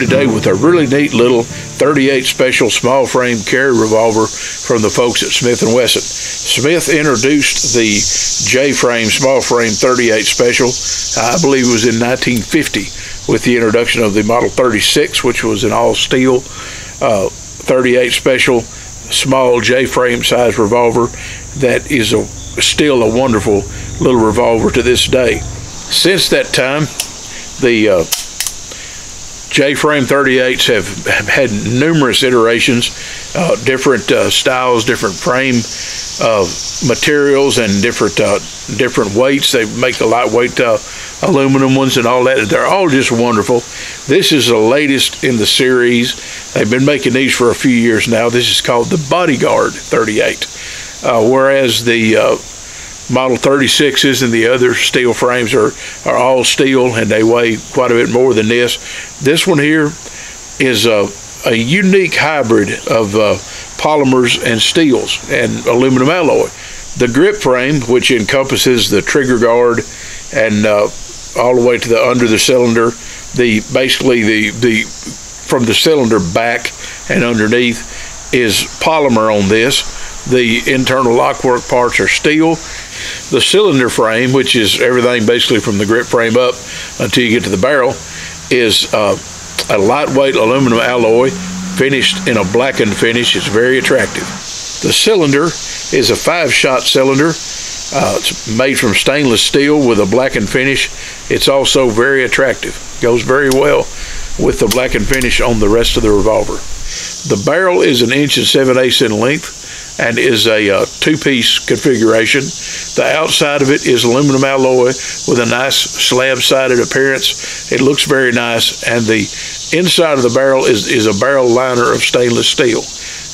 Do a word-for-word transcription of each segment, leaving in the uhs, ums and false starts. today with a really neat little thirty-eight special small frame carry revolver from the folks at Smith and Wesson. Smith introduced the J-frame small frame thirty-eight special, I believe it was in nineteen fifty, with the introduction of the Model thirty-six, which was an all steel uh, thirty-eight special small J-frame size revolver that is a, still a wonderful little revolver to this day. Since that time, the uh, J-frame thirty-eights have, have had numerous iterations, uh, different uh, styles, different frame uh, materials, and different uh, different weights. They make a lightweight uh, aluminum ones and all that. They're all just wonderful. This is the latest in the series. They've been making these for a few years now. This is called the Bodyguard thirty-eight. Uh, whereas the uh, Model thirty-sixes and the other steel frames are, are all steel, and they weigh quite a bit more than this. This one here is a, a unique hybrid of uh, polymers and steels and aluminum alloy. The grip frame, which encompasses the trigger guard and uh, all the way to the under the cylinder, the basically the, the from the cylinder back and underneath is polymer on this. The internal lockwork parts are steel. The cylinder frame, which is everything basically from the grip frame up until you get to the barrel, is uh, a lightweight aluminum alloy finished in a blackened finish. It's very attractive. The cylinder is a five-shot cylinder. Uh, it's made from stainless steel with a blackened finish. It's also very attractive. Goes very well with the blackened finish on the rest of the revolver. The barrel is an inch and seven-eighths in length and is a uh, two-piece configuration. The outside of it is aluminum alloy with a nice slab-sided appearance. It looks very nice, and the inside of the barrel is, is a barrel liner of stainless steel.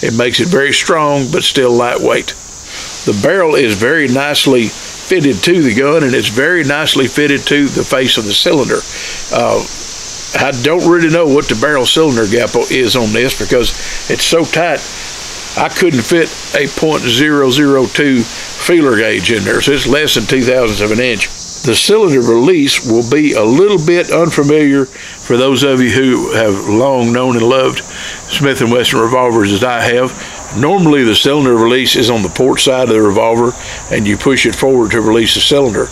It makes it very strong, but still lightweight. The barrel is very nicely fitted to the gun, and it's very nicely fitted to the face of the cylinder. Uh, I don't really know what the barrel cylinder gap is on this because it's so tight, I couldn't fit a point zero zero two feeler gauge in there, so it's less than two thousandths of an inch. The cylinder release will be a little bit unfamiliar for those of you who have long known and loved Smith and Wesson revolvers as I have. Normally the cylinder release is on the port side of the revolver and you push it forward to release the cylinder.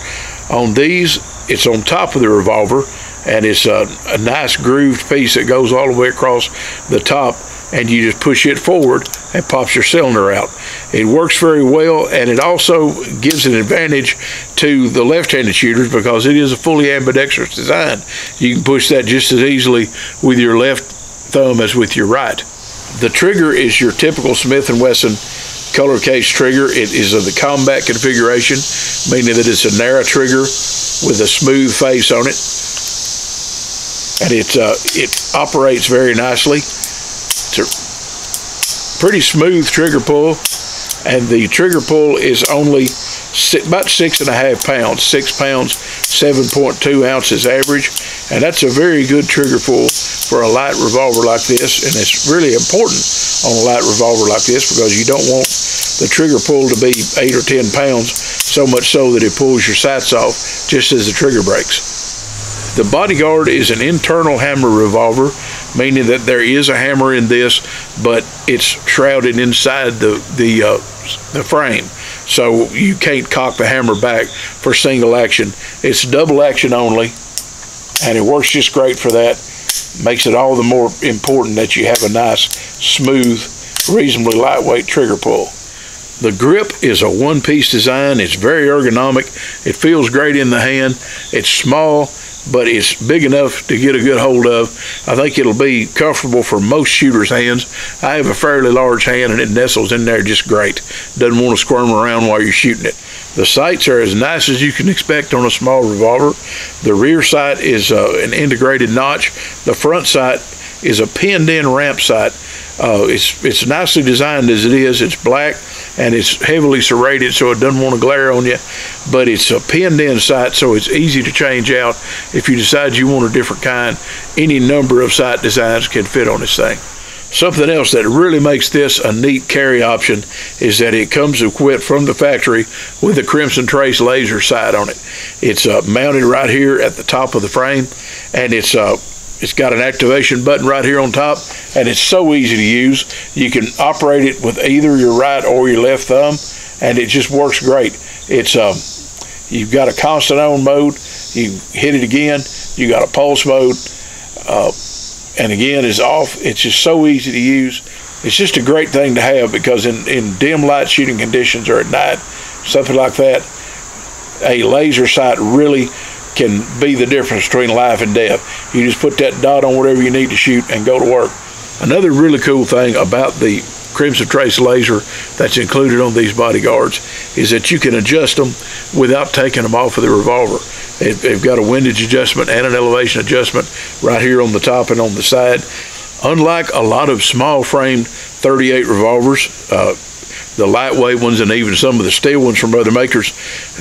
On these, it's on top of the revolver, and it's a, a nice grooved piece that goes all the way across the top, and you just push it forward and pops your cylinder out. It works very well, and it also gives an advantage to the left-handed shooters because it is a fully ambidextrous design. You can push that just as easily with your left thumb as with your right. The trigger is your typical Smith and Wesson color case trigger. It is of the combat configuration, meaning that it's a narrow trigger with a smooth face on it, and it, uh, it operates very nicely. It's a pretty smooth trigger pull, and the trigger pull is only six, about six and a half pounds, six pounds, seven point two ounces average, and that's a very good trigger pull for a light revolver like this, and it's really important on a light revolver like this because you don't want the trigger pull to be eight or ten pounds, so much so that it pulls your sights off just as the trigger breaks. The Bodyguard is an internal hammer revolver, meaning that there is a hammer in this, but it's shrouded inside the, the, uh, the frame. So you can't cock the hammer back for single action. It's double action only, and it works just great for that. Makes it all the more important that you have a nice, smooth, reasonably lightweight trigger pull. The grip is a one-piece design. It's very ergonomic. It feels great in the hand. It's small, but it's big enough to get a good hold of. I think it'll be comfortable for most shooters' hands. I have a fairly large hand, and it nestles in there just great. Doesn't want to squirm around while you're shooting it. The sights are as nice as you can expect on a small revolver. The rear sight is uh, an integrated notch. The front sight is a pinned-in ramp sight. Uh, it's, it's nicely designed as it is. It's black, and it's heavily serrated, so it doesn't want to glare on you, but it's a pinned-in sight, so it's easy to change out if you decide you want a different kind. Any number of sight designs can fit on this thing. Something else that really makes this a neat carry option is that it comes equipped from the factory with a Crimson Trace laser sight on it. It's uh, mounted right here at the top of the frame, and it's uh, It's got an activation button right here on top, and it's so easy to use. You can operate it with either your right or your left thumb, and it just works great. It's um, you've got a constant on mode. You hit it again. You got a pulse mode, uh, and again it's off. It's just so easy to use. It's just a great thing to have, because in, in dim light shooting conditions or at night, something like that, a laser sight really can be the difference between life and death. You just put that dot on whatever you need to shoot and go to work. Another really cool thing about the Crimson Trace laser that's included on these Bodyguards is that you can adjust them without taking them off of the revolver. They've got a windage adjustment and an elevation adjustment right here on the top and on the side. Unlike a lot of small frame thirty-eight revolvers, uh, the lightweight ones and even some of the steel ones from other makers,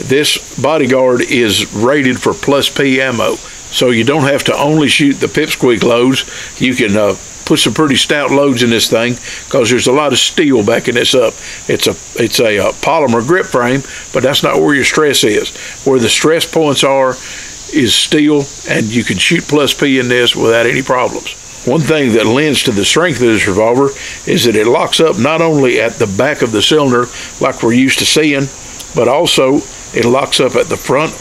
this Bodyguard is rated for plus P ammo. So you don't have to only shoot the pipsqueak loads. You can uh, put some pretty stout loads in this thing, because there's a lot of steel backing this up. It's a it's a, a polymer grip frame, but that's not where your stress is. Where the stress points are is steel, and you can shoot plus P in this without any problems. One thing that lends to the strength of this revolver is that it locks up not only at the back of the cylinder like we're used to seeing, but also it locks up at the front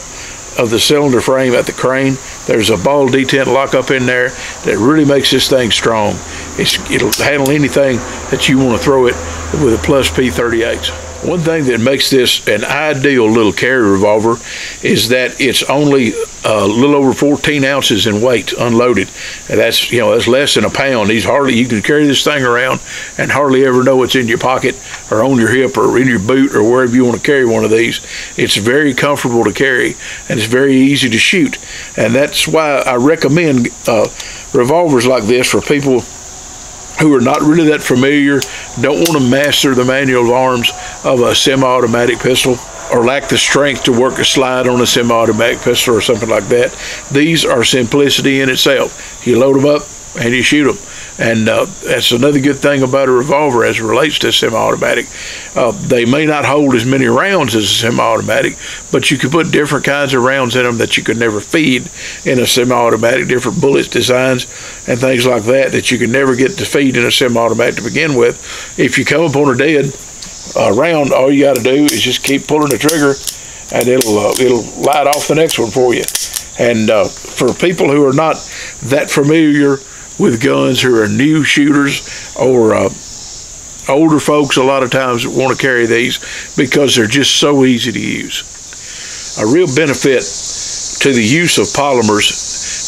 of the cylinder frame at the crane. There's a ball detent lock up in there that really makes this thing strong. It's, it'll handle anything that you want to throw it with a plus P thirty-eight. One thing that makes this an ideal little carry revolver is that it's only a little over fourteen ounces in weight unloaded. And that's, you know, that's less than a pound. These hardly, you can carry this thing around and hardly ever know it's in your pocket or on your hip or in your boot or wherever you want to carry one of these. It's very comfortable to carry, and it's very easy to shoot. And that's why I recommend uh, revolvers like this for people who are not really that familiar, don't want to master the manual of arms of a semi-automatic pistol, or lack the strength to work a slide on a semi-automatic pistol or something like that. These are simplicity in itself. You load them up and you shoot them. And uh, that's another good thing about a revolver as it relates to semi-automatic. Uh, they may not hold as many rounds as a semi-automatic, but you can put different kinds of rounds in them that you could never feed in a semi-automatic, different bullet designs and things like that that you could never get to feed in a semi-automatic to begin with. If you come upon a dead uh, round, all you got to do is just keep pulling the trigger, and it'll, uh, it'll light off the next one for you. And uh, for people who are not that familiar with guns, who are new shooters, or uh, older folks a lot of times want to carry these because they're just so easy to use. A real benefit to the use of polymers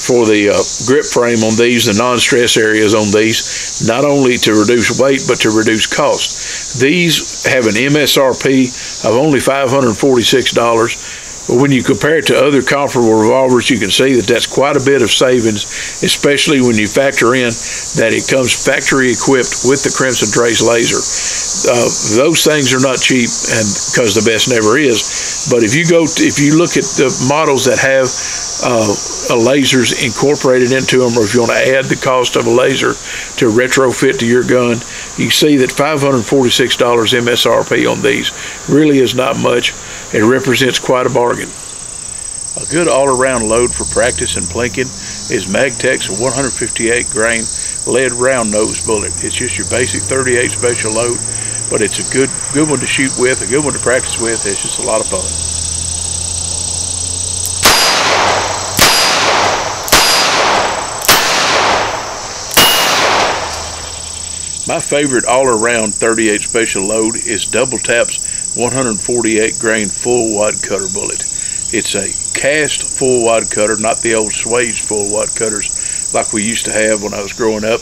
for the uh, grip frame on these, the non-stress areas on these, not only to reduce weight but to reduce cost. These have an M S R P of only five hundred forty-six dollars. But when you compare it to other comparable revolvers, you can see that that's quite a bit of savings, especially when you factor in that it comes factory equipped with the Crimson Trace laser. Uh, those things are not cheap, and because the best never is. But if you go, to, if you look at the models that have uh, a lasers incorporated into them, or if you want to add the cost of a laser to retrofit to your gun, you see that five hundred forty-six dollars M S R P on these really is not much. It represents quite a bargain. A good all-around load for practice and plinking is Magtech's one hundred fifty-eight grain lead round nose bullet. It's just your basic thirty-eight special load, but it's a good, good one to shoot with, a good one to practice with. It's just a lot of fun. My favorite all-around thirty-eight special load is Double Tap's one hundred forty-eight grain full wad cutter bullet. It's a cast full wad cutter, not the old swage full wad cutters like we used to have when I was growing up.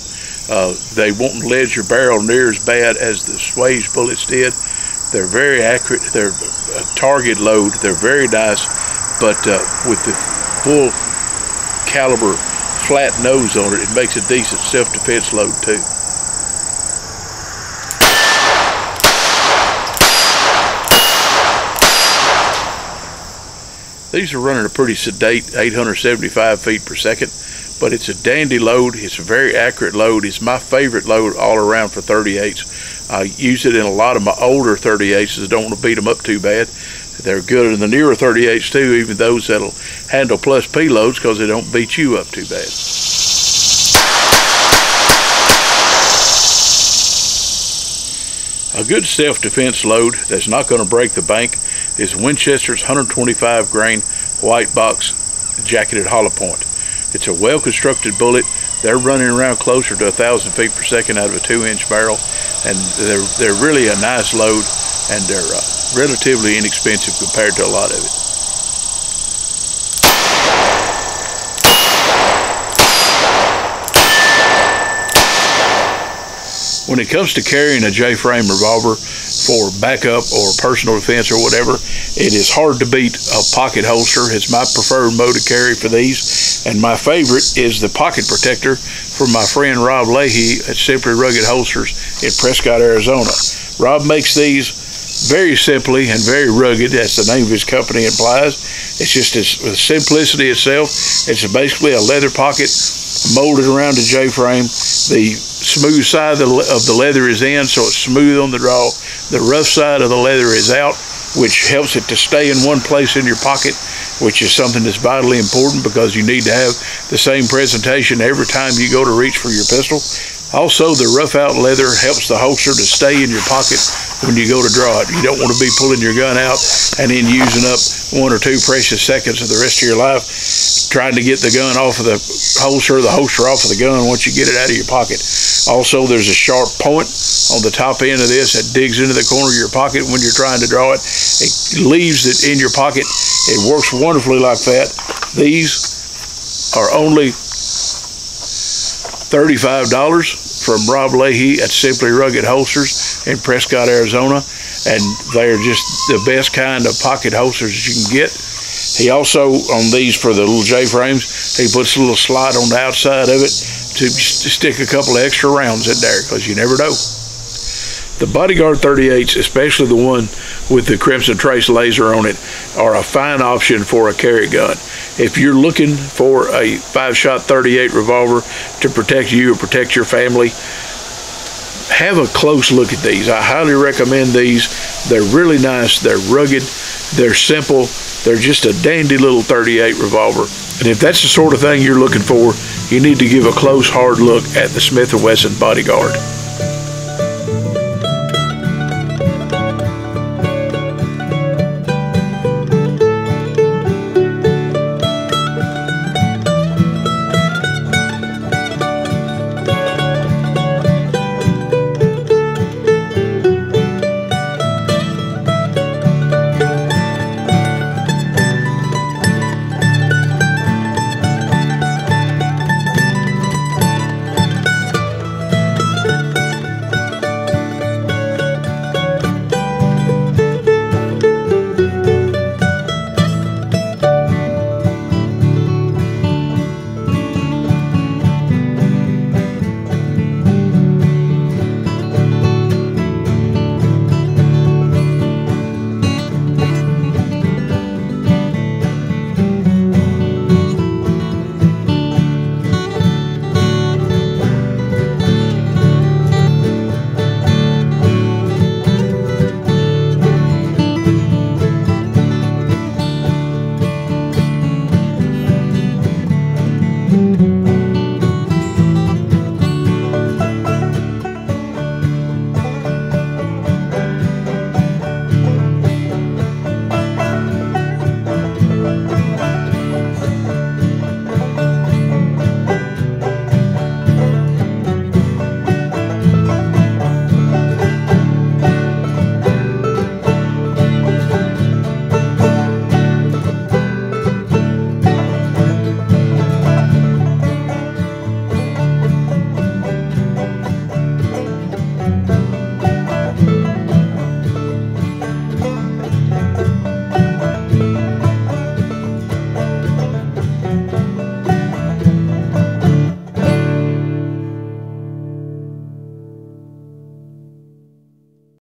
Uh, they won't ledge your barrel near as bad as the swage bullets did. They're very accurate. They're a target load. They're very nice, but uh, with the full caliber flat nose on it, it makes a decent self-defense load too. These are running a pretty sedate eight hundred seventy-five feet per second, but it's a dandy load. It's a very accurate load. It's my favorite load all around for thirty-eights. I use it in a lot of my older thirty-eights that don't want to beat them up too bad. They're good in the newer thirty-eights too, even those that'll handle plus P loads because they don't beat you up too bad. A good self-defense load that's not going to break the bank is Winchester's one twenty-five grain white box jacketed hollow point. It's a well-constructed bullet. They're running around closer to one thousand feet per second out of a two inch barrel, and they're, they're really a nice load, and they're uh, relatively inexpensive compared to a lot of it. When it comes to carrying a J-frame revolver for backup or personal defense or whatever, it is hard to beat a pocket holster. It's my preferred mode of carry for these, and my favorite is the pocket protector from my friend Rob Leahy at Simply Rugged Holsters in Prescott, Arizona. Rob makes these very simply and very rugged, as the name of his company implies. It's just its simplicity itself. It's basically a leather pocket molded around a J-frame. The smooth side of the, of the leather is in, so it's smooth on the draw. The rough side of the leather is out, which helps it to stay in one place in your pocket, which is something that's vitally important because you need to have the same presentation every time you go to reach for your pistol. Also, the rough out leather helps the holster to stay in your pocket when you go to draw it. You don't want to be pulling your gun out and then using up one or two precious seconds of the rest of your life trying to get the gun off of the holster, the holster off of the gun once you get it out of your pocket. Also, there's a sharp point on the top end of this that digs into the corner of your pocket when you're trying to draw it. It leaves it in your pocket. It works wonderfully like that. These are only thirty-five dollars from Rob Leahy at Simply Rugged Holsters in Prescott, Arizona, and they're just the best kind of pocket holsters that you can get. He also, on these for the little J-frames, he puts a little slot on the outside of it to stick a couple of extra rounds in there, because you never know. The Bodyguard thirty-eights, especially the one with the Crimson Trace laser on it, are a fine option for a carry gun. If you're looking for a five shot thirty-eight revolver to protect you or protect your family, have a close look at these. I highly recommend these. They're really nice. They're rugged. They're simple. They're just a dandy little thirty-eight revolver. And if that's the sort of thing you're looking for, you need to give a close, hard look at the Smith and Wesson Bodyguard.